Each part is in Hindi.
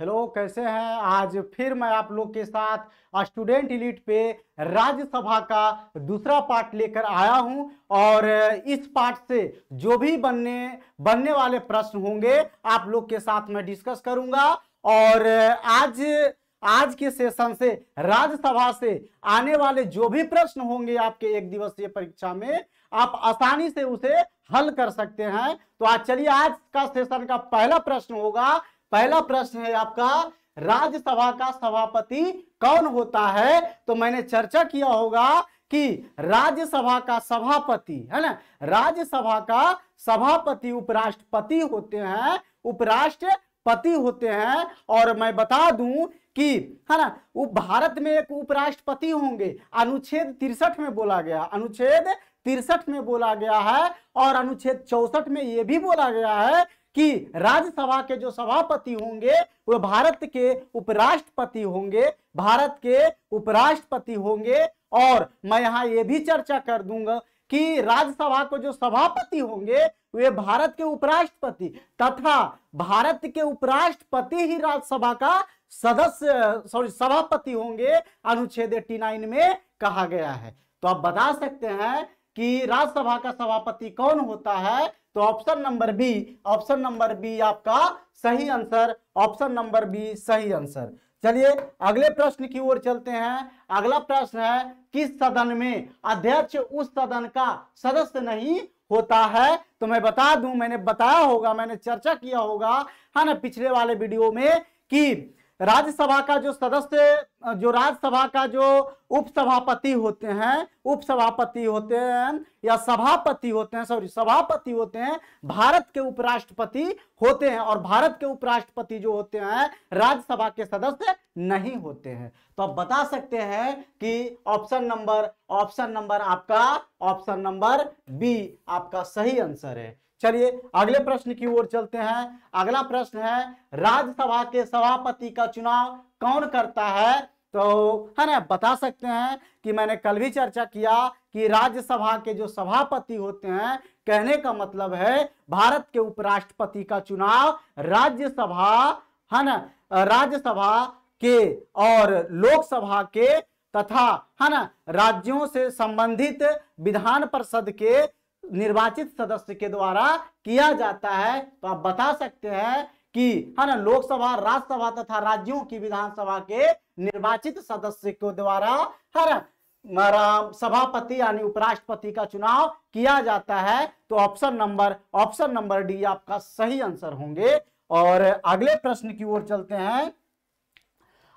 हेलो, कैसे हैं? आज फिर मैं आप लोग के साथ स्टूडेंट एलीट पे राज्यसभा का दूसरा पार्ट लेकर आया हूं और इस पार्ट से जो भी बनने वाले प्रश्न होंगे आप लोग के साथ मैं डिस्कस करूंगा। और आज के सेशन से राज्यसभा से आने वाले जो भी प्रश्न होंगे आपके एक दिवसीय परीक्षा में आप आसानी से उसे हल कर सकते हैं। तो आज चलिए, आज का सेशन का पहला प्रश्न होगा। पहला प्रश्न है आपका, राज्यसभा का सभापति कौन होता है? तो मैंने चर्चा किया होगा कि राज्यसभा का सभापति है ना, राज्यसभा का सभापति उपराष्ट्रपति होते हैं, उपराष्ट्रपति होते हैं। और मैं बता दूं कि है ना, भारत में एक उपराष्ट्रपति होंगे, अनुच्छेद 63 में बोला गया, अनुच्छेद 63 में बोला गया है और अनुच्छेद 64 में यह भी बोला गया है कि राज्यसभा के जो सभापति होंगे वो भारत के उपराष्ट्रपति होंगे, भारत के उपराष्ट्रपति होंगे। और मैं यहाँ ये भी चर्चा कर दूंगा कि राज्यसभा को जो सभापति होंगे वे भारत के उपराष्ट्रपति तथा भारत के उपराष्ट्रपति ही राज्यसभा का सभापति होंगे, अनुच्छेद 89 में कहा गया है। तो आप बता सकते हैं कि राज्यसभा का सभापति कौन होता है? तो ऑप्शन नंबर बी आपका सही आंसर, ऑप्शन नंबर बी सही आंसर। चलिए अगले प्रश्न की ओर चलते हैं। अगला प्रश्न है, किस सदन में अध्यक्ष उस सदन का सदस्य नहीं होता है? तो मैं बता दूं, मैंने बताया होगा, मैंने चर्चा किया होगा है ना पिछले वाले वीडियो में कि राज्यसभा का जो सदस्य, जो राज्यसभा का जो उपसभापति होते हैं या सभापति होते हैं भारत के उपराष्ट्रपति होते हैं और भारत के उपराष्ट्रपति जो होते हैं राज्यसभा के सदस्य नहीं होते हैं। तो आप बता सकते हैं कि ऑप्शन नंबर आपका, ऑप्शन नंबर बी आपका सही आंसर है। चलिए अगले प्रश्न की ओर चलते हैं। अगला प्रश्न है, राज्यसभा के सभापति का चुनाव कौन करता है? तो है ना, बता सकते हैं कि मैंने कल भी चर्चा किया कि राज्यसभा के जो सभापति होते हैं, कहने का मतलब है भारत के उपराष्ट्रपति का चुनाव राज्यसभा है ना, राज्यसभा के और लोकसभा के तथा है ना राज्यों से संबंधित विधान परिषद के निर्वाचित सदस्य के द्वारा किया जाता है। तो आप बता सकते हैं कि है ना, लोकसभा, राज्यसभा तथा राज्यों की विधानसभा के निर्वाचित सदस्य के द्वारा है ना सभापति यानी उपराष्ट्रपति का चुनाव किया जाता है। तो ऑप्शन नंबर डी आपका सही आंसर होंगे। और अगले प्रश्न की ओर चलते हैं।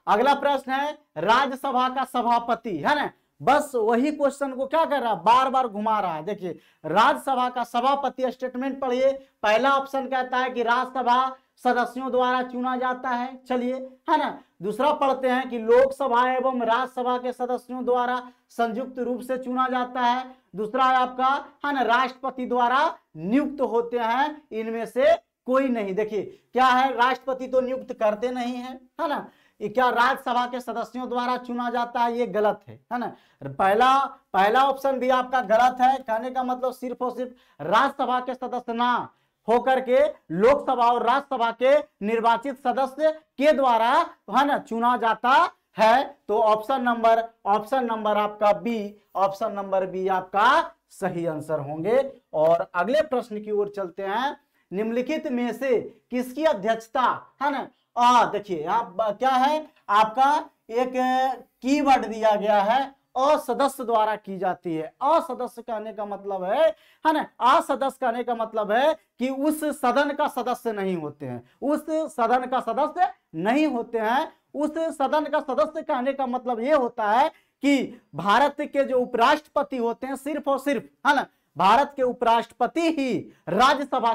अगला प्रश्न है, राज्यसभा का सभापति है ना, बस वही क्वेश्चन को क्या कर रहा है, बार बार घुमा रहा है। देखिए, राज्यसभा का सभापति स्टेटमेंट पढ़िए, पहला ऑप्शन कहता है कि राज्यसभा सदस्यों द्वारा चुना जाता है। चलिए है ना, दूसरा पढ़ते हैं कि लोकसभा एवं राज्यसभा के सदस्यों द्वारा संयुक्त रूप से चुना जाता है। दूसरा है आपका है ना, राष्ट्रपति द्वारा नियुक्त होते हैं, इनमें से कोई नहीं। देखिए क्या है, राष्ट्रपति तो नियुक्त करते नहीं है ना, क्या राज्यसभा के सदस्यों द्वारा चुना जाता है, ये गलत है ना। पहला ऑप्शन भी आपका गलत है, कहने का मतलब सिर्फ और सिर्फ राज्यसभा के सदस्य ना होकर के लोकसभा और राज्यसभा के निर्वाचित सदस्य के द्वारा है ना चुना जाता है। तो ऑप्शन नंबर आपका बी, ऑप्शन नंबर बी आपका सही आंसर होंगे। और अगले प्रश्न की ओर चलते हैं। निम्नलिखित में से किसकी अध्यक्षता है ना, देखिए आप क्या है, आपका एक कीवर्ड दिया गया है, असदस्य द्वारा की जाती है। असदस्य कहने का मतलब है ना, असदस्य कहने का मतलब है कि उस सदन का सदस्य नहीं होते हैं, उस सदन का सदस्य नहीं होते हैं। उस सदन का सदस्य कहने का मतलब ये होता है कि भारत के जो उपराष्ट्रपति होते हैं, सिर्फ और सिर्फ है ना, भारत के उपराष्ट्रपति ही राज्यसभा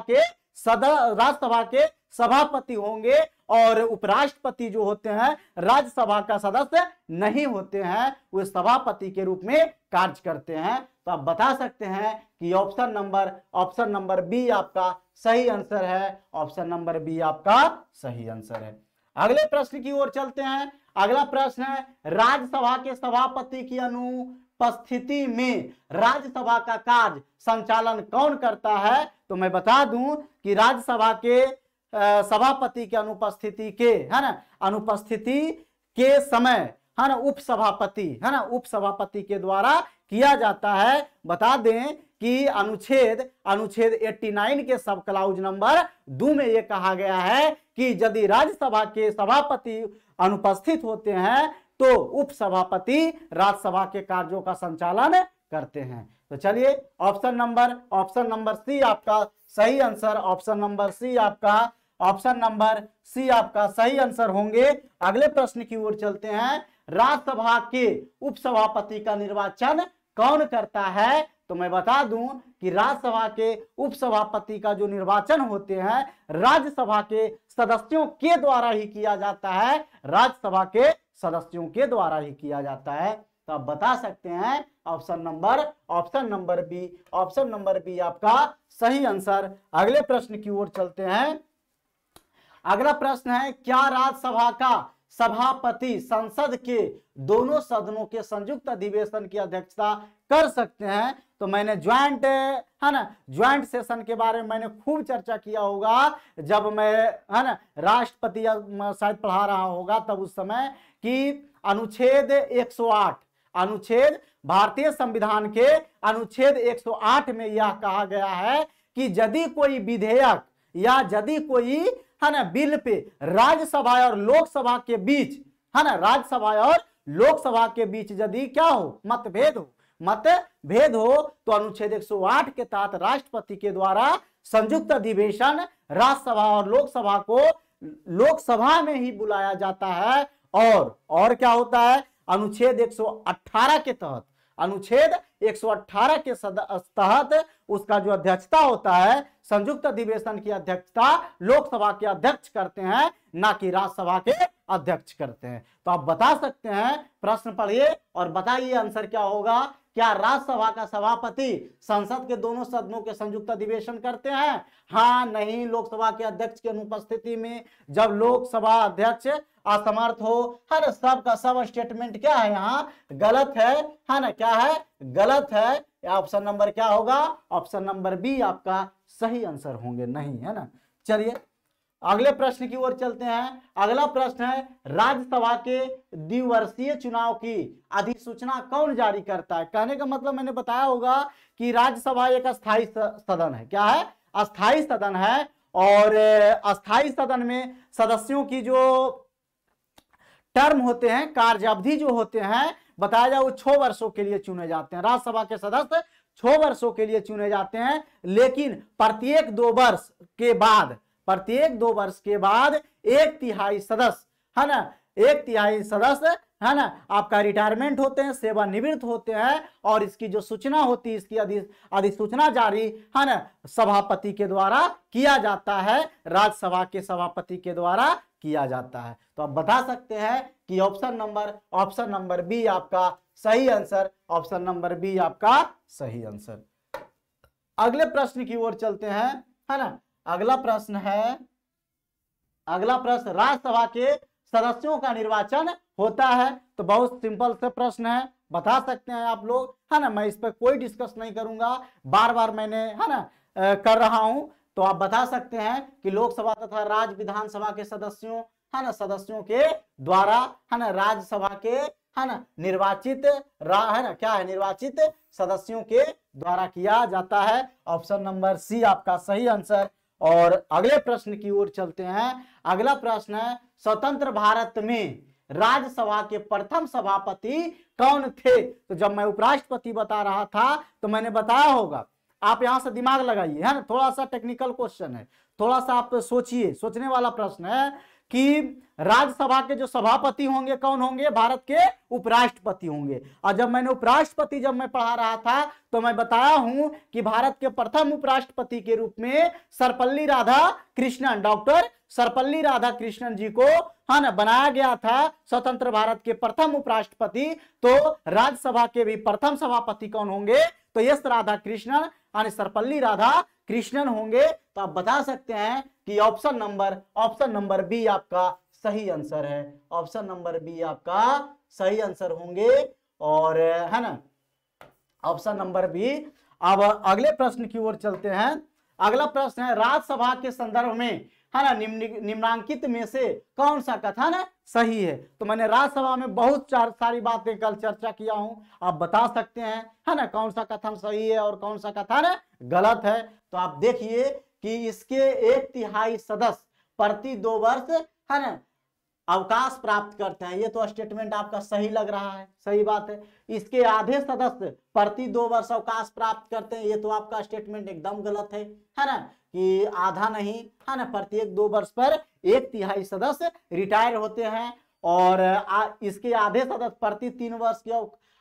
के सभापति होंगे और उपराष्ट्रपति जो होते हैं राज्यसभा का सदस्य नहीं होते हैं, वे सभापति के रूप में कार्य करते हैं। तो आप बता सकते हैं कि ऑप्शन नंबर बी आपका सही आंसर है, ऑप्शन नंबर बी आपका सही आंसर है। अगले प्रश्न की ओर चलते हैं। अगला प्रश्न है, राज्यसभा के सभापति की अनुपस्थिति में राज्यसभा का कार्य संचालन कौन करता है? तो मैं बता दूं कि राज्यसभा के सभापति के अनुपस्थिति के, है ना, अनुपस्थिति के समय, है ना, उपसभापति, है ना, उपसभापति के द्वारा किया जाता है। बता दें कि अनुच्छेद 89 के सब क्लाउज नंबर 2 में यह कहा गया है कि यदि राज्यसभा के सभापति अनुपस्थित होते हैं तो उपसभापति राज्यसभा के कार्यों का संचालन करते हैं। तो चलिए ऑप्शन नंबर सी आपका सही आंसर, ऑप्शन नंबर सी आपका सही आंसर होंगे। अगले प्रश्न की ओर चलते हैं। राज्यसभा के उपसभापति का निर्वाचन कौन करता है? तो मैं बता दूं कि राज्यसभा के उपसभापति का जो निर्वाचन होते हैं राज्यसभा के सदस्यों के द्वारा ही किया जाता है, राज्यसभा के सदस्यों के द्वारा ही किया जाता है। तो आप बता सकते हैं ऑप्शन नंबर बी आपका सही आंसर। अगले प्रश्न की ओर चलते हैं। अगला प्रश्न है, क्या राज्यसभा का सभापति संसद के दोनों सदनों के संयुक्त अधिवेशन की अध्यक्षता कर सकते हैं? तो मैंने ज्वाइंट, है ना, ज्वाइंट सेशन के बारे में मैंने खूब चर्चा किया होगा जब मैं, है ना, राष्ट्रपति शायद पढ़ा रहा होगा, तब उस समय कि अनुच्छेद 108, अनुच्छेद भारतीय संविधान के अनुच्छेद 108 में यह कहा गया है कि यदि कोई विधेयक या यदि कोई, है ना, बिल पे राज्यसभा और लोकसभा के बीच, है ना, राज्यसभा और लोकसभा के बीच यदि क्या हो, मतभेद हो तो अनुच्छेद 108 के तहत राष्ट्रपति के द्वारा संयुक्त अधिवेशन राज्यसभा और लोकसभा को लोकसभा में ही बुलाया जाता है। और क्या होता है, अनुच्छेद 118 के तहत, अनुच्छेद 118 के तहत उसका जो अध्यक्षता होता है, संयुक्त अधिवेशन की अध्यक्षता लोकसभा के अध्यक्ष करते हैं, ना कि राज्यसभा के अध्यक्ष करते हैं। तो आप बता सकते हैं, प्रश्न पढ़िए और बताइए आंसर क्या होगा। क्या राज्यसभा का सभापति संसद के दोनों सदनों के संयुक्त अधिवेशन करते हैं? हाँ, नहीं, लोकसभा के अध्यक्ष की अनुपस्थिति में जब लोकसभा अध्यक्ष असमर्थ हो, हर सब का सब स्टेटमेंट क्या है यहाँ गलत है, है ना, क्या है गलत है। ऑप्शन नंबर क्या होगा, ऑप्शन नंबर बी आपका सही आंसर होंगे, नहीं, है ना। चलिए अगले प्रश्न की ओर चलते हैं। अगला प्रश्न है, राज्यसभा के द्विवर्षीय चुनाव की अधिसूचना कौन जारी करता है? कहने का मतलब मैंने बताया होगा कि राज्यसभा एक अस्थायी सदन है, क्या है, अस्थायी सदन है, और अस्थायी सदन में सदस्यों की जो टर्म होते हैं, कार्यावधि जो होते हैं, बताया जाए वो 6 वर्षों के लिए चुने जाते हैं। राज्यसभा के सदस्य 6 वर्षों के लिए चुने जाते हैं, लेकिन प्रत्येक दो वर्ष के बाद 1/3 सदस्य, है ना, 1/3 सदस्य, है ना, आपका रिटायरमेंट होते हैं, सेवानिवृत्त होते हैं, और इसकी जो सूचना होती है, इसकी अधिसूचना जारी, है ना, सभापति के द्वारा किया जाता है, राज्यसभा के सभापति के द्वारा किया जाता है। तो आप बता सकते हैं कि ऑप्शन नंबर बी आपका सही आंसर, ऑप्शन नंबर बी आपका सही आंसर। अगले प्रश्न की ओर चलते हैं, है ना। अगला प्रश्न, राज्यसभा के सदस्यों का निर्वाचन होता है। तो बहुत सिंपल से प्रश्न है, बता सकते हैं आप लोग, है ना, मैं इस पर कोई डिस्कस नहीं करूंगा, बार बार मैंने, है ना, कर रहा हूं। तो आप बता सकते हैं कि लोकसभा तथा राज्य विधानसभा के सदस्यों, है ना, सदस्यों के द्वारा, है ना, राज्यसभा के, है ना, निर्वाचित, है ना, क्या है, निर्वाचित सदस्यों के द्वारा किया जाता है। ऑप्शन नंबर सी आपका सही आंसर। और अगले प्रश्न की ओर चलते हैं। अगला प्रश्न है, स्वतंत्र भारत में राज्यसभा के प्रथम सभापति कौन थे? तो जब मैं उपराष्ट्रपति बता रहा था तो मैंने बताया होगा, आप यहां से दिमाग लगाइए, है ना, थोड़ा सा टेक्निकल क्वेश्चन है, थोड़ा सा आप सोचिए, सोचने वाला प्रश्न है कि राज्यसभा के जो सभापति होंगे कौन होंगे? भारत के उपराष्ट्रपति होंगे। और जब मैंने उपराष्ट्रपति जब मैं पढ़ा रहा था तो मैं बताया हूं कि भारत के प्रथम उपराष्ट्रपति के रूप में सर्वपल्ली राधाकृष्णन, डॉक्टर सर्वपल्ली राधाकृष्णन जी को, है ना, बनाया गया था स्वतंत्र भारत के प्रथम उपराष्ट्रपति। तो राज्यसभा के भी प्रथम सभापति कौन होंगे? तो यस, राधाकृष्णन, यानी सर्वपल्ली राधाकृष्णन होंगे। तो आप बता सकते हैं कि ऑप्शन नंबर बी आपका सही आंसर है, ऑप्शन नंबर बी आपका सही आंसर होंगे, और, है ना, ऑप्शन नंबर बी। अब अगले प्रश्न की ओर चलते हैं। अगला प्रश्न है, राज्यसभा के संदर्भ में है ना, निम्नांकित में से कौन सा कथन सही है। तो मैंने राज्यसभा में बहुत सारी बातें कल चर्चा किया हूँ, आप बता सकते हैं है ना कौन सा कथन सही है और कौन सा कथन गलत है। तो आप देखिए कि इसके 1/3 सदस्य प्रति 2 वर्ष है ना अवकाश प्राप्त करते हैं। ये तो स्टेटमेंट आपका सही लग रहा है, सही बात है। इसके आधे सदस्य प्रति 2 वर्ष अवकाश प्राप्त करते हैं, ये तो आपका स्टेटमेंट एकदम गलत है ना, कि आधा नहीं है ना, प्रत्येक 2 वर्ष पर 1/3 सदस्य रिटायर होते हैं। और इसके आधे सदस्य प्रति 3 वर्ष की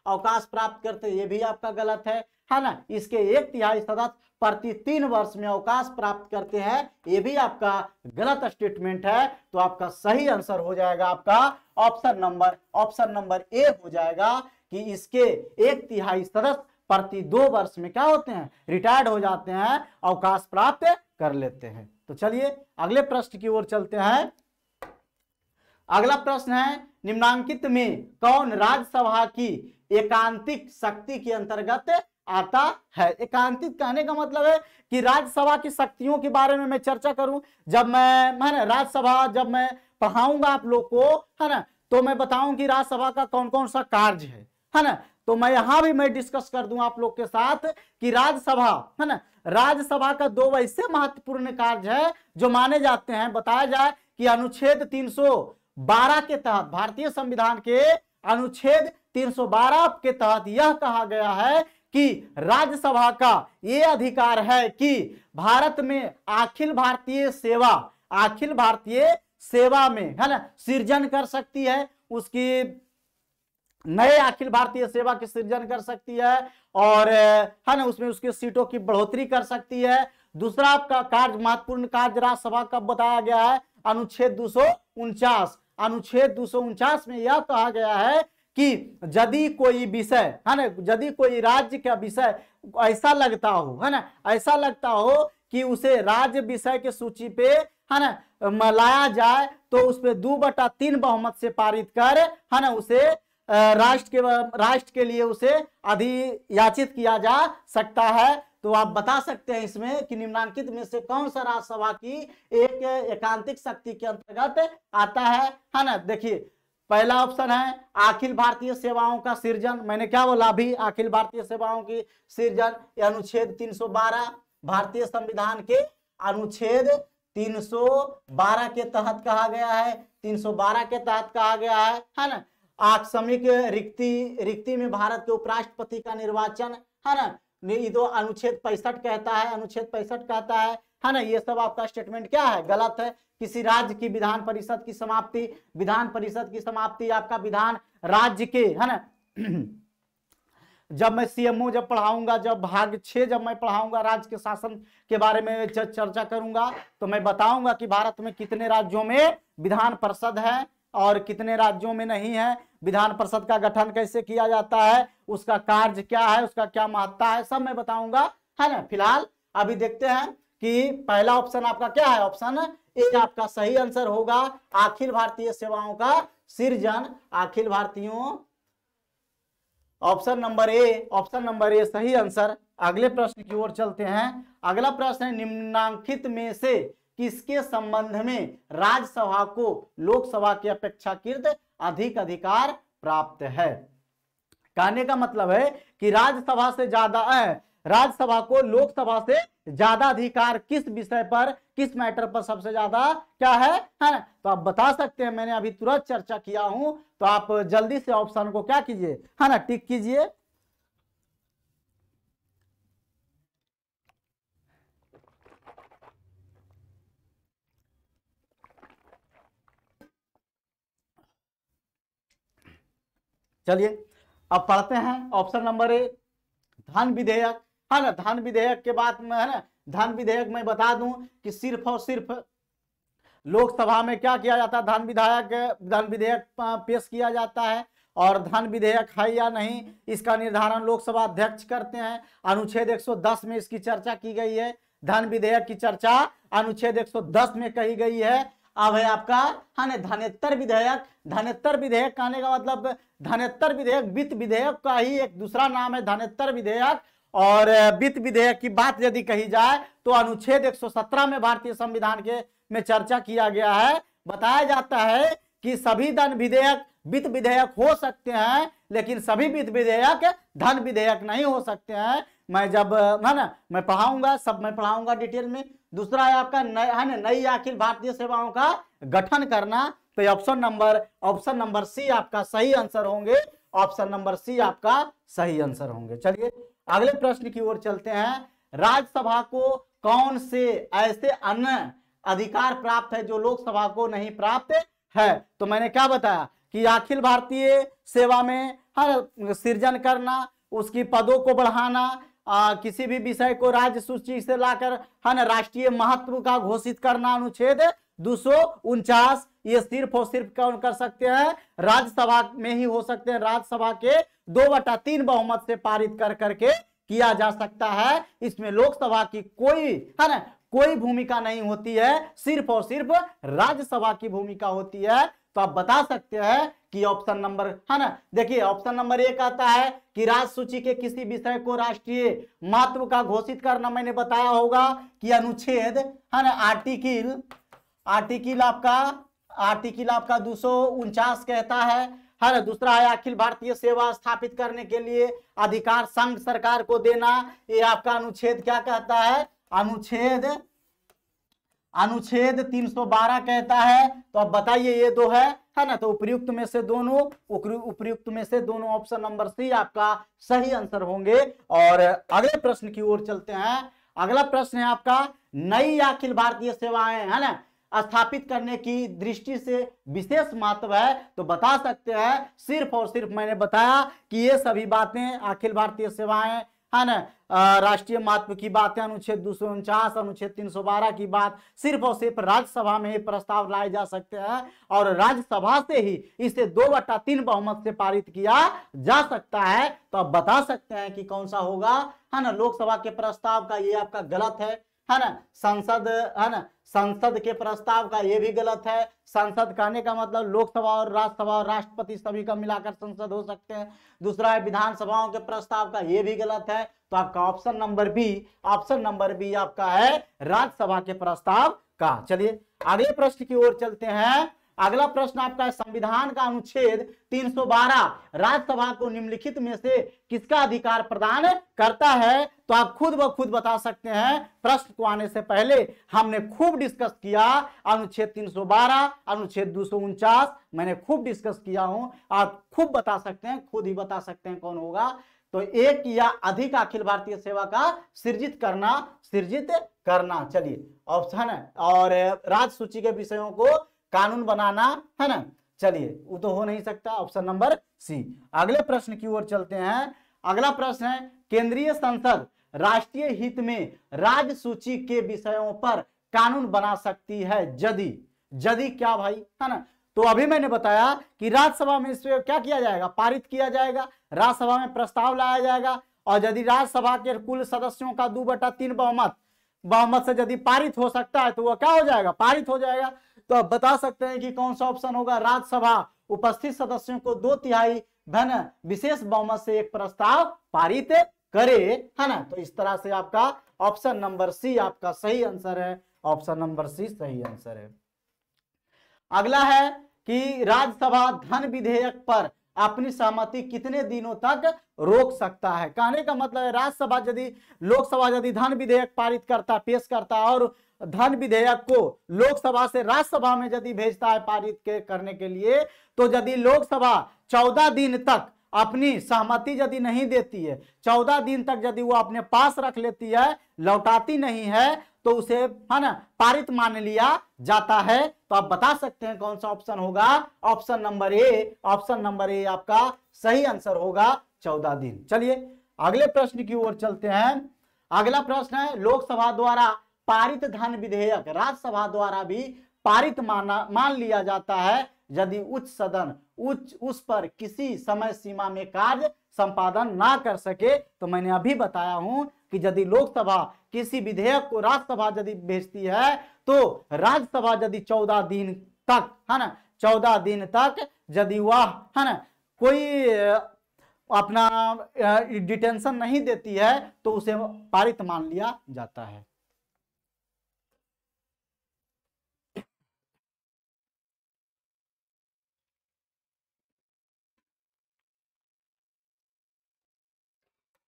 अवकाश प्राप्त करते हैं, ये भी आपका गलत है ना। इसके 1/3 सदस्य प्रति 3 वर्ष में अवकाश प्राप्त करते हैं, ये भी आपका गलत स्टेटमेंट है। तो आपका सही आंसर हो जाएगा आपका ऑप्शन नंबर ए हो जाएगा कि इसके 1/3 सदस्य प्रति 2 वर्ष में क्या होते हैं, रिटायर्ड हो जाते हैं, अवकाश प्राप्त कर लेते हैं। तो चलिए अगले प्रश्न की ओर चलते हैं। अगला प्रश्न है, निम्नांकित में कौन राज्यसभा की एकांतिक शक्ति के अंतर्गत आता है। एकांतित कहने का मतलब है कि राज्यसभा की शक्तियों के बारे में मैं चर्चा करूं। जब मैं राज्यसभा जब मैं पढ़ाऊंगा आप लोग को है ना, तो मैं बताऊं कि राज्यसभा का कौन कौन सा कार्य है ना। तो मैं यहां भी मैं डिस्कस कर दूं आप लोग के साथ कि राज्यसभा है ना, राज्यसभा का 2 ऐसे महत्वपूर्ण कार्य है जो माने जाते हैं। बताया जाए कि अनुच्छेद 312 के तहत, भारतीय संविधान के अनुच्छेद 312 के तहत यह कहा गया है कि राज्यसभा का ये अधिकार है कि भारत में अखिल भारतीय सेवा में है ना सृजन कर सकती है, उसकी नए अखिल भारतीय सेवा की सृजन कर सकती है और है ना उसमें उसकी सीटों की बढ़ोतरी कर सकती है। दूसरा आपका कार्य, महत्वपूर्ण कार्य राज्यसभा का बताया गया है अनुच्छेद 249। अनुच्छेद 249 में यह कहा गया है कि यदि कोई विषय है ना, यदि कोई राज्य का विषय ऐसा लगता हो है ना, ऐसा लगता हो कि उसे राज्य विषय के सूची पे है ना लाया जाए, तो उसपे 2/3 बहुमत से पारित कर है ना उसे राष्ट्र के लिए उसे अधियाचित किया जा सकता है। तो आप बता सकते हैं इसमें कि निम्नांकित में से कौन सा राज्यसभा की एकांतिक शक्ति के अंतर्गत आता है ना। देखिए पहला ऑप्शन है अखिल भारतीय सेवाओं का सृजन, मैंने क्या बोला अभी, अखिल भारतीय सेवाओं की सृजन अनुच्छेद 312 भारतीय संविधान के अनुच्छेद 312 के तहत कहा गया है, 312 के तहत कहा गया है ना। आकस्मिक रिक्ति में भारत के उपराष्ट्रपति का निर्वाचन है ना, ये तो अनुच्छेद 65 कहता है, अनुच्छेद 65 कहता है ना। ये सब आपका स्टेटमेंट क्या है, गलत है। किसी राज्य की विधान परिषद की समाप्ति आपका विधान राज्य के है ना, जब मैं सीएमओ जब पढ़ाऊंगा, जब भाग 6 जब मैं पढ़ाऊंगा राज्य के शासन के बारे में चर्चा करूंगा, तो मैं बताऊंगा कि भारत में कितने राज्यों में विधान परिषद है और कितने राज्यों में नहीं है, विधान परिषद का गठन कैसे किया जाता है, उसका कार्य क्या है, उसका क्या महत्ता है, सब मैं बताऊंगा है ना। फिलहाल अभी देखते हैं कि पहला ऑप्शन आपका क्या है, ऑप्शन ए आपका सही आंसर होगा, अखिल भारतीय सेवाओं का सृजन, अखिल भारतीयों, ऑप्शन नंबर ए सही आंसर। अगले प्रश्न की ओर चलते हैं। अगला प्रश्न है, निम्नांकित में से किसके संबंध में राज्यसभा को लोकसभा के अपेक्षाकृत अधिक अधिकार प्राप्त है। कहने का मतलब है कि राज्यसभा से ज्यादा, राज्यसभा को लोकसभा से ज्यादा अधिकार किस विषय पर, किस मैटर पर सबसे ज्यादा क्या है? तो आप बता सकते हैं, मैंने अभी तुरंत चर्चा किया हूं, तो आप जल्दी से ऑप्शन को क्या कीजिए है ना, टिक कीजिए। चलिए अब पढ़ते हैं ऑप्शन नंबर ए, धन विधेयक है ना। धन विधेयक के बाद में है ना, धन विधेयक में बता दूं कि सिर्फ और सिर्फ लोकसभा में क्या किया जाता है, धन विधेयक पेश किया जाता है, और धन विधेयक है या नहीं इसका निर्धारण लोकसभा अध्यक्ष करते हैं। अनुच्छेद 110 में इसकी चर्चा की गई है, धन विधेयक की चर्चा अनुच्छेद 110 में कही गई है। अब है आपका है ना धनेत्तर विधेयक। धनेत्तर विधेयक कहने का मतलब, धनेत्तर विधेयक वित्त विधेयक का ही एक दूसरा नाम है, धनेत्तर विधेयक। और वित्त विधेयक की बात यदि कही जाए तो अनुच्छेद 117 में भारतीय संविधान के में चर्चा किया गया है। बताया जाता है कि सभी धन विधेयक वित्त विधेयक हो सकते हैं, लेकिन सभी वित्त विधेयक धन विधेयक नहीं हो सकते हैं। मैं जब है ना मैं पढ़ाऊंगा, सब मैं पढ़ाऊंगा डिटेल में। दूसरा है आपका नई अखिल भारतीय सेवाओं का गठन करना। तो ऑप्शन नंबर सी आपका सही आंसर होंगे। ऑप्शन नंबर सी आपका सही आंसर होंगे। चलिए अगले प्रश्न की ओर चलते हैं। राज्यसभा को कौन से ऐसे अन्य अधिकार प्राप्त है जो लोकसभा को नहीं प्राप्त है? तो मैंने क्या बताया कि अखिल भारतीय सेवा में हर सृजन करना, उसकी पदों को बढ़ाना, किसी भी विषय को राज्य सूची से लाकर है ना राष्ट्रीय महत्व का घोषित करना, अनुच्छेद 249, ये सिर्फ और सिर्फ कौन कर सकते हैं? राज्यसभा में ही हो सकते हैं। राज्यसभा के 2/3 बहुमत से पारित कर करके किया जा सकता है। इसमें लोकसभा की कोई है ना कोई भूमिका नहीं होती है, सिर्फ और सिर्फ राज्यसभा की भूमिका होती है। तो आप बता सकते हैं कि ऑप्शन नंबर है ना, देखिए ऑप्शन नंबर एक आता है कि राज्य सूची के किसी विषय को राष्ट्रीय महत्व का घोषित करना। मैंने बताया होगा कि अनुच्छेद है ना आर्टिकल आपका 249 कहता है। हर दूसरा है अखिल भारतीय सेवा स्थापित करने के लिए अधिकार संघ सरकार को देना, ये आपका अनुच्छेद क्या कहता है? अनुच्छेद 312 कहता है। तो अब बताइए ये दो है ना, तो उपयुक्त में से दोनों ऑप्शन नंबर सी आपका सही आंसर होंगे। और अगले प्रश्न की ओर चलते हैं। अगला प्रश्न है आपका नई अखिल भारतीय सेवाएं है ना स्थापित करने की दृष्टि से विशेष महत्व है। तो बता सकते हैं, सिर्फ और सिर्फ मैंने बताया कि ये सभी बातें अखिल भारतीय सेवाएं है ना राष्ट्रीय महत्व की बातें, अनुच्छेद 249, अनुच्छेद 312 की बात सिर्फ और सिर्फ राज्यसभा में ही प्रस्ताव लाए जा सकते हैं और राज्यसभा से ही इसे 2/3 बहुमत से पारित किया जा सकता है। तो आप बता सकते हैं कि कौन सा होगा है ना लोकसभा के प्रस्ताव का, ये आपका गलत है ना। संसद है ना, संसद के प्रस्ताव का ये भी गलत है। संसद कहने का मतलब लोकसभा और राज्यसभा और राष्ट्रपति सभी का मिलाकर संसद हो सकते हैं। दूसरा है विधानसभाओं के प्रस्ताव का, ये भी गलत है। तो आपका ऑप्शन नंबर बी आपका है राज्यसभा के प्रस्ताव का। चलिए अगले प्रश्न की ओर चलते हैं। अगला प्रश्न आपका है संविधान का अनुच्छेद 312 राज्यसभा को निम्नलिखित में से किसका अधिकार प्रदान करता है? तो आप खुद ब खुद बता सकते हैं। प्रश्न को आने से पहले हमने खूब डिस्कस किया अनुच्छेद 312, अनुच्छेद 249 मैंने खूब डिस्कस किया हूं। आप खूब बता सकते हैं, खुद ही बता सकते हैं कौन होगा। तो एक या अधिक अखिल भारतीय सेवा का सृजित करना, चलिए ऑप्शन है। और राज्य सूची के विषयों को कानून बनाना है ना, चलिए वो तो हो नहीं सकता, ऑप्शन नंबर सी। अगले प्रश्न की ओर चलते हैं। अगला प्रश्न है केंद्रीय संसद राष्ट्रीय हित में राज्य सूची के विषयों पर कानून बना सकती है यदि क्या भाई है ना। तो अभी मैंने बताया कि राज्यसभा में इसको क्या किया जाएगा? पारित किया जाएगा, राज्यसभा में प्रस्ताव लाया जाएगा और यदि राज्यसभा के कुल सदस्यों का 2/3 बहुमत से यदि पारित हो सकता है तो वह क्या हो जाएगा? पारित हो जाएगा। तो आप बता सकते हैं कि कौन सा ऑप्शन होगा? राज्यसभा उपस्थित सदस्यों को 2/3 विशेष बहुमत से एक प्रस्ताव पारित करे है ना। तो इस तरह से आपका ऑप्शन नंबर सी आपका सही आंसर है। ऑप्शन नंबर सी सही आंसर है। अगला है कि राज्यसभा धन विधेयक पर अपनी सहमति कितने दिनों तक रोक सकता है? कहने का मतलब है राज्यसभा यदि लोकसभा यदि धन विधेयक पारित करता पेश करता और धन विधेयक को लोकसभा से राज्यसभा में यदि भेजता है पारित करने के लिए, तो यदि लोकसभा 14 दिन तक अपनी सहमति यदि नहीं देती है, 14 दिन तक यदि वो अपने पास रख लेती है लौटाती नहीं है, तो उसे है ना पारित मान लिया जाता है। तो आप बता सकते हैं कौन सा ऑप्शन होगा? Option number A. Option number A आपका सही आंसर होगा, 14 दिन। चलिए अगले प्रश्न की ओर चलते हैं। अगला प्रश्न है लोकसभा द्वारा पारित धन विधेयक राज्यसभा द्वारा भी पारित मान लिया जाता है यदि उच्च सदन उस पर किसी समय सीमा में कार्य संपादन ना कर सके। तो मैंने अभी बताया हूं कि यदि लोकसभा किसी विधेयक को राज्यसभा यदि भेजती है तो राज्यसभा यदि 14 दिन तक है ना, 14 दिन तक यदि वह है ना कोई अपना डिटेंशन नहीं देती है तो उसे पारित मान लिया जाता है।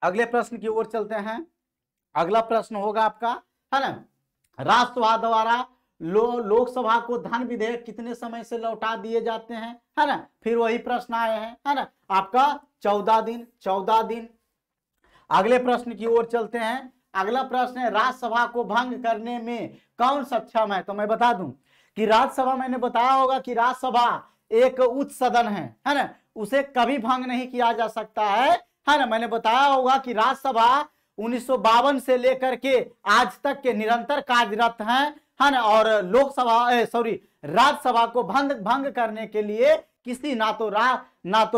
अगले प्रश्न की ओर चलते हैं। अगला प्रश्न होगा आपका, है ना, राज्यसभा द्वारा लोकसभा को धन विधेयक कितने समय से लौटा दिए जाते हैं, है ना। फिर वही प्रश्न आए हैं, है ना, आपका 14 दिन। अगले प्रश्न की ओर चलते हैं। अगला प्रश्न है राज्यसभा को भंग करने में कौन सक्षम है। तो मैं बता दूं कि राज्यसभा, मैंने बताया होगा कि राज्यसभा एक उच्च सदन है, है ना, उसे कभी भंग नहीं किया जा सकता है ना। मैंने बताया होगा कि राज्यसभा 1952 से लेकर के आज तक के निरंतर कार्यरत हैं, है ना। और राज्यसभा को भंग करने के लिए किसी ना तो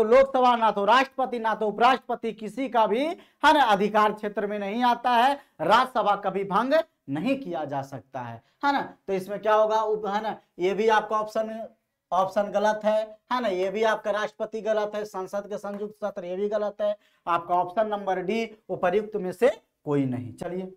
लोकसभा, ना तो राष्ट्रपति, ना तो उपराष्ट्रपति, किसी का भी, है ना, अधिकार क्षेत्र में नहीं आता है। राज्यसभा कभी भंग नहीं किया जा सकता है, है ना। तो इसमें क्या होगा, है ना, ये भी आपका ऑप्शन गलत है ना। ये भी आपका राष्ट्रपति गलत है, संसद के संयुक्त सत्र ये भी गलत है। आपका ऑप्शन नंबर डी उपयुक्त में से कोई नहीं। चलिए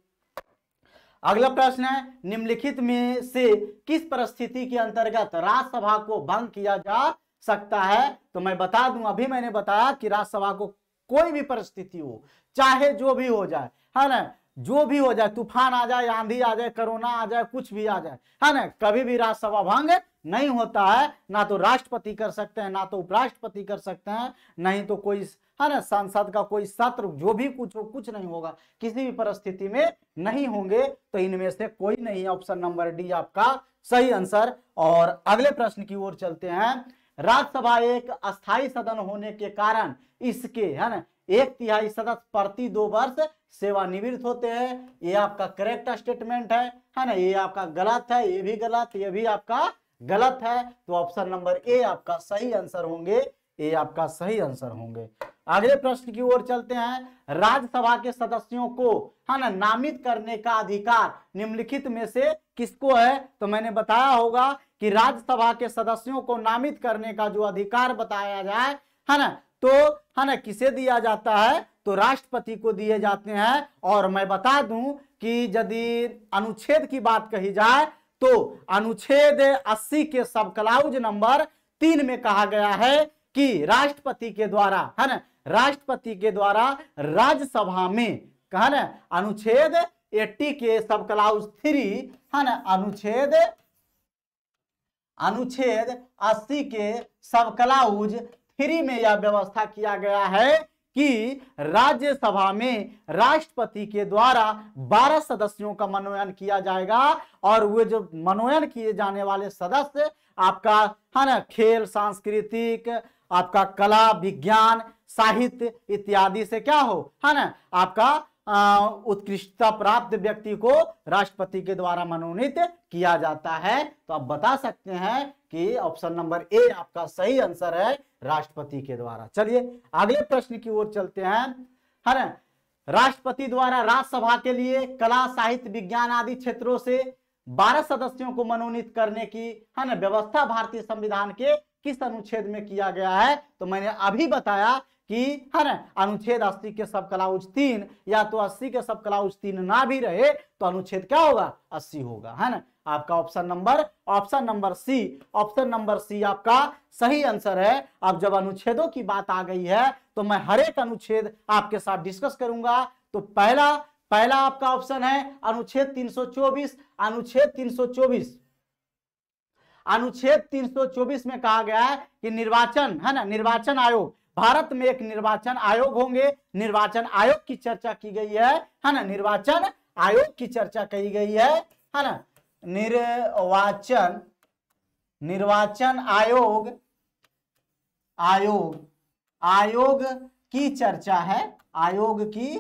अगला प्रश्न है, निम्नलिखित में से किस परिस्थिति के अंतर्गत राज्यसभा को भंग किया जा सकता है। तो मैं बता दूं, अभी मैंने बताया कि राज्यसभा को कोई भी परिस्थिति हो, चाहे जो भी हो जाए, है ना, जो भी हो जाए, तूफान आ जाए, आंधी आ जाए, कोरोना आ जाए, कुछ भी आ जाए, है ना, कभी भी राज्यसभा भंग नहीं होता है। ना तो राष्ट्रपति कर सकते हैं, ना तो उपराष्ट्रपति कर सकते हैं, नहीं तो कोई, है ना, संसद का कोई सत्र, जो भी कुछ हो, कुछ नहीं होगा, किसी भी परिस्थिति में नहीं होंगे। तो इनमें से कोई नहीं है। ऑप्शन नंबर डी आपका सही आंसर। और अगले प्रश्न की ओर चलते हैं। राज्यसभा एक अस्थायी सदन होने के कारण इसके, है ना, 1/3 सदस्य प्रति 2 वर्ष सेवानिवृत्त होते हैं। ये आपका करेक्ट स्टेटमेंट है, है ना। ये आपका गलत है, ये भी गलत, ये भी आपका गलत है। तो ऑप्शन नंबर ए आपका सही आंसर होंगे, ये आपका सही आंसर होंगे। अगले प्रश्न की ओर चलते हैं। राज्यसभा के सदस्यों को, है ना, नामित करने का अधिकार निम्नलिखित में से किसको है। तो मैंने बताया होगा कि राज्यसभा के सदस्यों को नामित करने का जो अधिकार बताया जाए, है ना, तो, है ना, किसे दिया जाता है, तो राष्ट्रपति को दिए जाते हैं। और मैं बता दूं कि यदि अनुच्छेद की बात कही जाए तो अनुच्छेद 80 के सब क्लाउज नंबर 3 में कहा गया है कि राष्ट्रपति के द्वारा, है ना, राष्ट्रपति के द्वारा राज्यसभा में, है ना, अनुच्छेद 80 के सब क्लाउज 3, है ना, अनुच्छेद 80 के सब क्लाउज 3 में यह व्यवस्था किया गया है कि राज्यसभा में राष्ट्रपति के द्वारा 12 सदस्यों का मनोनयन किया जाएगा। और वे जो मनोनयन किए जाने वाले सदस्य आपका, है ना, खेल, सांस्कृतिक, आपका कला, विज्ञान, साहित्य इत्यादि से क्या हो, है ना, आपका उत्कृष्टता प्राप्त व्यक्ति को राष्ट्रपति के द्वारा मनोनीत किया जाता है। तो आप बता सकते हैं कि ऑप्शन नंबर ए आपका सही आंसर है, राष्ट्रपति के द्वारा। चलिए अगले प्रश्न की ओर चलते हैं, है ना। राष्ट्रपति द्वारा राज्यसभा के लिए कला, साहित्य, विज्ञान आदि क्षेत्रों से 12 सदस्यों को मनोनीत करने की, है ना, व्यवस्था भारतीय संविधान के किस अनुच्छेद में किया गया है। तो मैंने अभी बताया कि, है ना, अनुच्छेद 80 के सब क्लाउज 3, या तो 80 के सब क्लाउज 3 ना भी रहे तो अनुच्छेद क्या होगा, 80 होगा, है ना। आपका ऑप्शन नंबर सी आपका सही आंसर है। अब जब अनुच्छेदों की बात आ गई है तो मैं हर एक अनुच्छेद आपके साथ डिस्कस करूंगा। तो पहला आपका ऑप्शन है अनुच्छेद 324। अनुच्छेद 324 में कहा गया है कि निर्वाचन, है ना, निर्वाचन आयोग, भारत में एक निर्वाचन आयोग होंगे। निर्वाचन आयोग की चर्चा की गई है, है ना, निर्वाचन आयोग की चर्चा की गई है, है ना। निर्वाचन आयोग की चर्चा है, आयोग की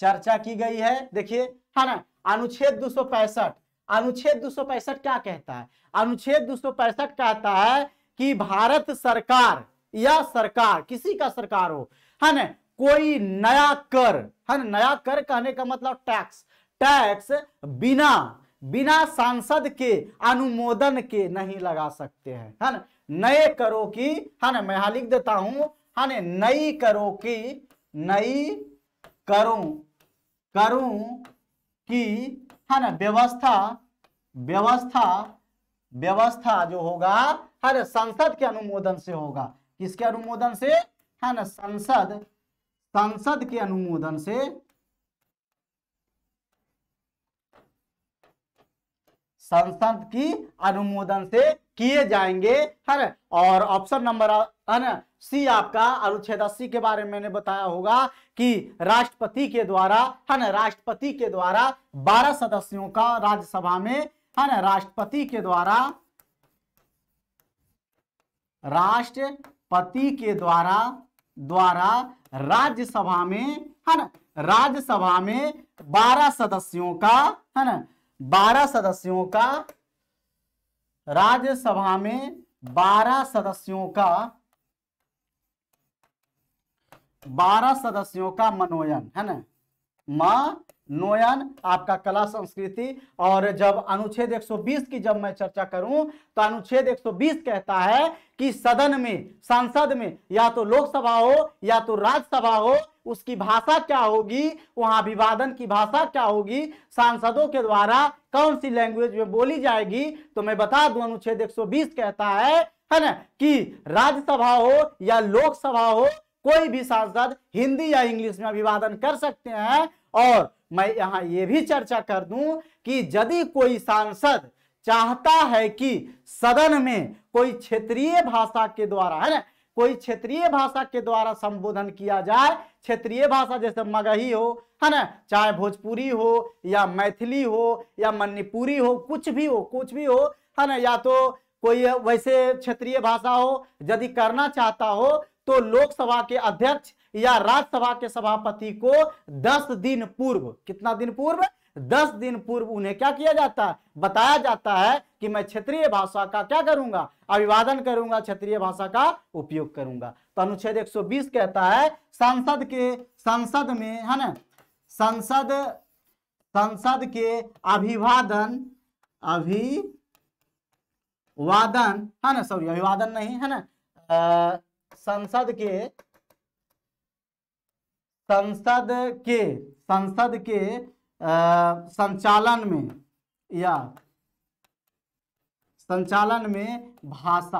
चर्चा की गई है। देखिए, है ना, अनुच्छेद 265 क्या कहता है। अनुच्छेद 265 कहता है कि भारत सरकार या सरकार, किसी का सरकार हो, है ना, कोई नया कर, है ना, नया कर कहने का मतलब टैक्स बिना सांसद के अनुमोदन के नहीं लगा सकते हैं, है ना। नए करों की, है ना, मैं यहां लिख देता हूं, यानी नई करों की है ना व्यवस्था जो होगा हर संसद के अनुमोदन से होगा। किसके अनुमोदन से? है ना संसद के अनुमोदन से। संसद की अनुमोदन से किए जाएंगे है ना। और ऑप्शन नंबर है ना सी आपका अनुच्छेद 80 के बारे में मैंने बताया होगा कि राष्ट्रपति के द्वारा है ना 12 सदस्यों का राज्यसभा में है ना राष्ट्रपति के द्वारा राज्यसभा में है ना 12 सदस्यों का है ना 12 सदस्यों का राज्यसभा में 12 सदस्यों का मनोनयन है ना मनोनयन आपका कला संस्कृति। और जब अनुच्छेद 120 की जब मैं चर्चा करूं तो अनुच्छेद 120 कहता है कि सदन में संसद में या तो लोकसभा हो या तो राज्यसभा हो उसकी भाषा क्या होगी, वहां अभिवादन की भाषा क्या होगी, सांसदों के द्वारा कौन सी लैंग्वेज में बोली जाएगी। तो मैं बता दूं अनुच्छेद 120 कहता है ना कि राज्यसभा हो या लोकसभा हो कोई भी सांसद हिंदी या इंग्लिश में अभिवादन कर सकते हैं। और मैं यहाँ ये भी चर्चा कर दूं कि यदि कोई सांसद चाहता है कि सदन में कोई क्षेत्रीय भाषा के द्वारा है ना कोई क्षेत्रीय भाषा के द्वारा संबोधन किया जाए, क्षेत्रीय भाषा जैसे मगही हो है ना, चाहे भोजपुरी हो या मैथिली हो या मणिपुरी हो, कुछ भी हो है ना, या तो कोई वैसे क्षेत्रीय भाषा हो, यदि करना चाहता हो तो लोकसभा के अध्यक्ष या राज्यसभा के सभापति को 10 दिन पूर्व उन्हें क्या किया जाता है, बताया जाता है कि मैं क्षेत्रीय भाषा का क्या करूंगा, अभिवादन करूंगा, क्षेत्रीय भाषा का उपयोग करूंगा। तो अनुच्छेद 120 कहता है संसद में है ना संसद के संसद के संचालन में भाषा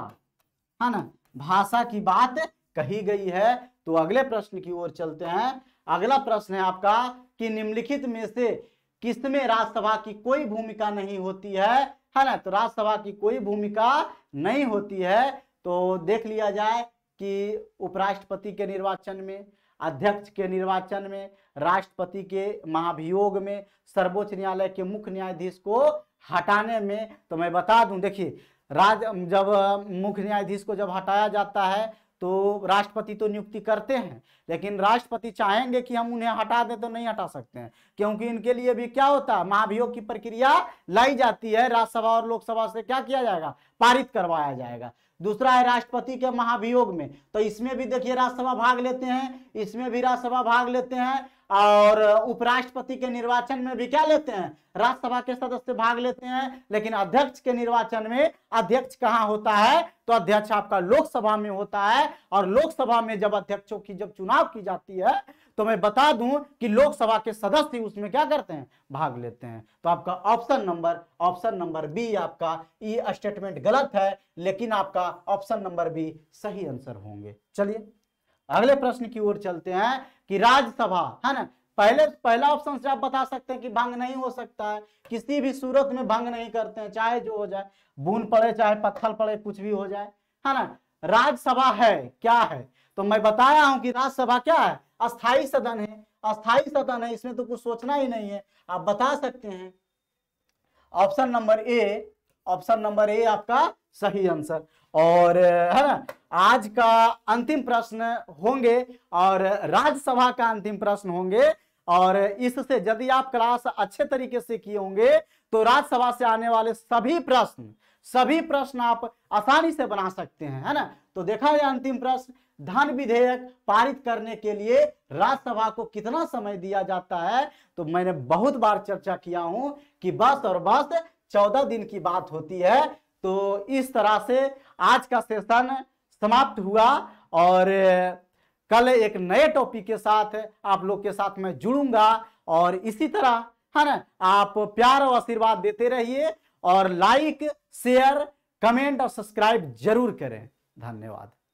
है ना भाषा की बात कही गई है। तो अगले प्रश्न की ओर चलते हैं। अगला प्रश्न है आपका कि निम्नलिखित में से किसमें राज्यसभा की कोई भूमिका नहीं होती है ना। तो राज्यसभा की कोई भूमिका नहीं होती है तो देख लिया जाए कि उपराष्ट्रपति के निर्वाचन में, अध्यक्ष के निर्वाचन में, राष्ट्रपति के महाभियोग में, सर्वोच्च न्यायालय के मुख्य न्यायाधीश को हटाने में। तो मैं बता दूं, देखिए जब मुख्य न्यायाधीश को जब हटाया जाता है तो राष्ट्रपति तो नियुक्ति करते हैं, लेकिन राष्ट्रपति चाहेंगे कि हम उन्हें हटा दें तो नहीं हटा सकते हैं, क्योंकि इनके लिए भी क्या होता है, महाभियोग की प्रक्रिया लाई जाती है, राज्यसभा और लोकसभा से क्या किया जाएगा, पारित करवाया जाएगा। दूसरा है राष्ट्रपति के महाभियोग में, तो इसमें भी देखिए राज्यसभा भाग लेते हैं, इसमें भी राज्यसभा भाग लेते हैं। और उपराष्ट्रपति के निर्वाचन में भी क्या लेते हैं, राज्यसभा के सदस्य भाग लेते हैं। लेकिन अध्यक्ष के निर्वाचन में अध्यक्ष कहाँ होता है, तो अध्यक्ष आपका लोकसभा में होता है। और लोकसभा में जब अध्यक्षों की जब चुनाव की जाती है तो मैं बता दूं कि लोकसभा के सदस्य उसमें क्या करते हैं, भाग लेते हैं। तो आपका ऑप्शन नंबर बी आपका ये स्टेटमेंट गलत है, लेकिन आपका ऑप्शन नंबर बी सही आंसर होंगे। चलिए अगले प्रश्न की ओर चलते हैं कि राज्यसभा है ना पहला ऑप्शन से आप बता सकते हैं कि भंग नहीं हो सकता है, किसी भी सूरत में भंग नहीं करते हैं, चाहे जो हो जाए, बूंद पड़े चाहे पत्थर पड़े, कुछ भी हो जाए है ना। राज्यसभा है क्या है, तो मैं बताया हूं कि राज्यसभा क्या है, अस्थाई सदन है, इसमें तो कुछ सोचना ही नहीं है, आप बता सकते हैं। ऑप्शन नंबर ए आपका सही आंसर। और है ना आज का अंतिम प्रश्न होंगे और राज्यसभा का अंतिम प्रश्न होंगे। और इससे यदि आप क्लास अच्छे तरीके से किए होंगे तो राज्यसभा से आने वाले सभी प्रश्न आप आसानी से बना सकते हैं है ना। तो देखा यह अंतिम प्रश्न, धन विधेयक पारित करने के लिए राज्यसभा को कितना समय दिया जाता है। तो मैंने बहुत बार चर्चा किया हूं कि बस और बस 14 दिन की बात होती है। तो इस तरह से आज का सेशन समाप्त हुआ। और कल एक नए टॉपिक के साथ आप लोग के साथ मैं जुड़ूंगा और इसी तरह है ना आप प्यार और आशीर्वाद देते रहिए और लाइक शेयर कमेंट और सब्सक्राइब जरूर करें। धन्यवाद।